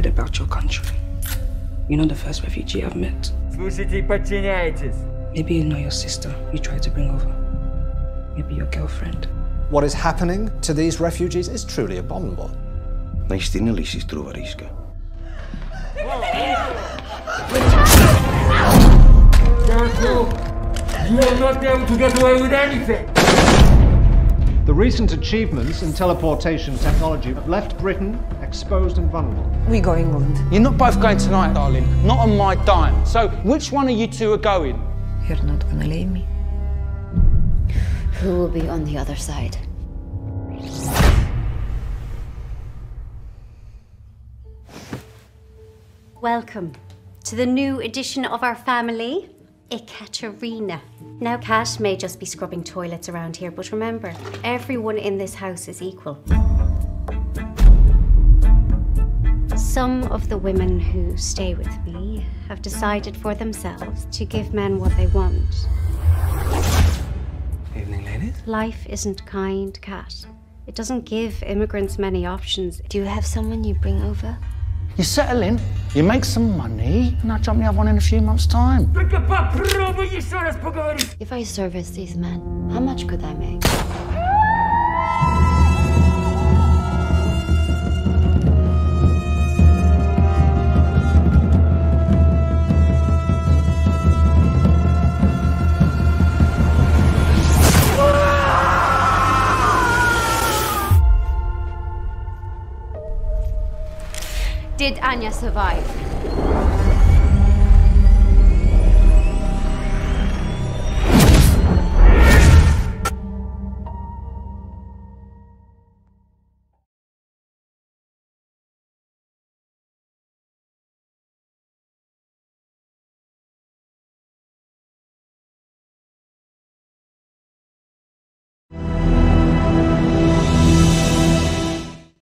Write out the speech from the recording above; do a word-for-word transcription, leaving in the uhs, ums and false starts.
heard about your country. You're not the first refugee I've met. Maybe you know your sister you tried to bring over. Maybe your girlfriend. What is happening to these refugees is truly abominable. Naistina lisis truvariska. You will not be able to get away with anything! The recent achievements in teleportation technology have left Britain exposed and vulnerable. We go England. You're not both going tonight, darling. Not on my dime. So, which one of you two are going? You're not gonna leave me. Who will be on the other side? Welcome to the new edition of our family, Ekaterina. Now, Kat may just be scrubbing toilets around here, but remember, everyone in this house is equal. Some of the women who stay with me have decided for themselves to give men what they want. Evening, ladies. Life isn't kind, Kat. It doesn't give immigrants many options. Do you have someone you bring over? You settle in, you make some money, and I'll jump the other one in a few months' time. If I service these men, how much could I make? Did Anya survive?